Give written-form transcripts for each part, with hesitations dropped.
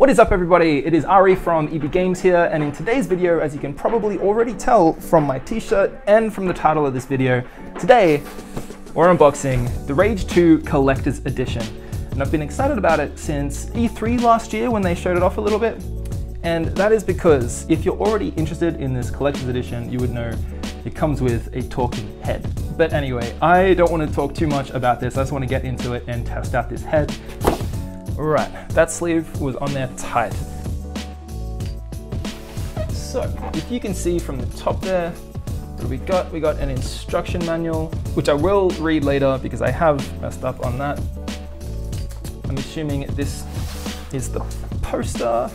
What is up, everybody? It is Ari from EB Games here, and in today's video, as you can probably already tell from my t-shirt and from the title of this video, today we're unboxing the Rage 2 Collector's Edition. And I've been excited about it since E3 last year when they showed it off a little bit. And that is because if you're already interested in this Collector's Edition, you would know it comes with a talking head. But anyway, I don't want to talk too much about this. I just want to get into it and test out this head. Right, that sleeve was on there tight. So, if you can see from the top there, what have we got? We got an instruction manual, which I will read later because I have messed up on that. I'm assuming this is the poster.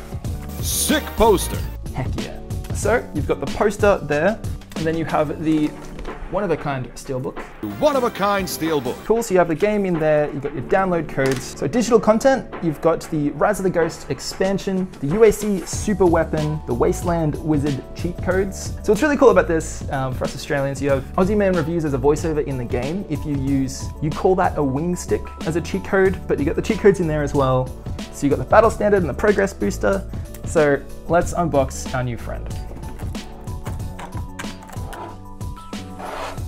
Sick poster! Heck yeah. So, you've got the poster there, and then you have the one-of-a-kind Steelbook. One-of-a-kind Steelbook. Cool, so you have the game in there, you've got your download codes. So digital content, you've got the Rise of the Ghost expansion, the UAC super weapon, the Wasteland Wizard cheat codes. So what's really cool about this, for us Australians, you have Aussie Man reviews as a voiceover in the game. If you call that a wing stick as a cheat code, but you got the cheat codes in there as well. So you got the battle standard and the progress booster. So let's unbox our new friend.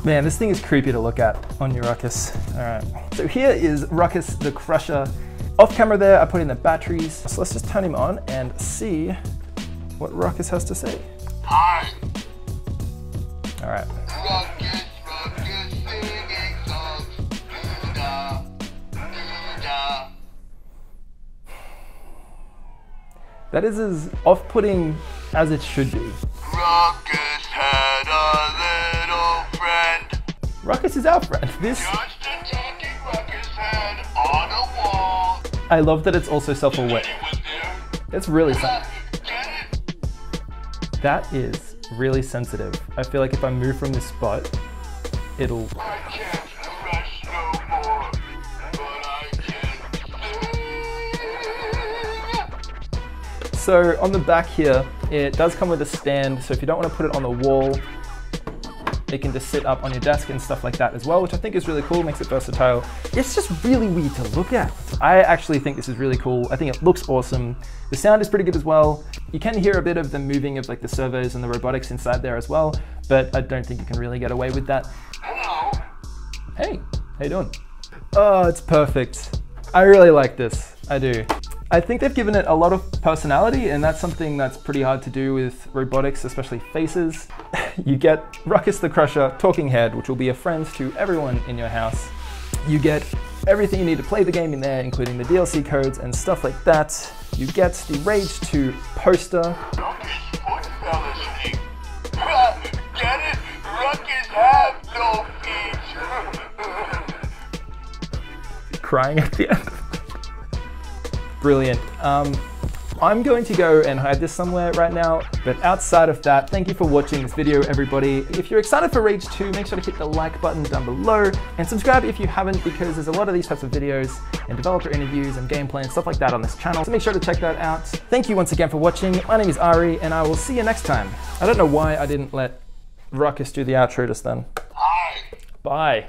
Man, this thing is creepy to look at on your Ruckus. All right, so here is Ruckus the Crusher. Off camera there, I put in the batteries. So let's just turn him on and see what Ruckus has to say. Hi. All right. Ruckus, Ruckus, singing songs. Doo-da, doo-da. That is as off-putting as it should be. Ruckus had a little friend. Ruckus is our friend. This. Just a talking Ruckus head on a wall. I love that it's also self-aware. It's really sensitive. That is really sensitive. I feel like if I move from this spot, it'll. I can't rush no more, but I can. So on the back here, it does come with a stand. So if you don't want to put it on the wall, it can just sit up on your desk and stuff like that as well, which I think is really cool, makes it versatile. It's just really weird to look at. I actually think this is really cool. I think it looks awesome. The sound is pretty good as well. You can hear a bit of the moving of like the servos and the robotics inside there as well, but I don't think you can really get away with that. Hello. Hey, how you doing? Oh, it's perfect. I really like this, I do. I think they've given it a lot of personality, and that's something that's pretty hard to do with robotics, especially faces. You get Ruckus the Crusher talking head, which will be a friend to everyone in your house. You get everything you need to play the game in there, including the DLC codes and stuff like that. You get the Rage 2 poster. Ruckus, what fellas think? Get it? Ruckus have no feet. Crying at the end. Brilliant. I'm going to go and hide this somewhere right now, but outside of that, thank you for watching this video, everybody. If you're excited for Rage 2, make sure to hit the like button down below and subscribe if you haven't, because there's a lot of these types of videos and developer interviews and gameplay and stuff like that on this channel, so make sure to check that out. Thank you once again for watching. My name is Ari, and I will see you next time. I don't know why I didn't let Ruckus do the outro just then. Bye. Bye.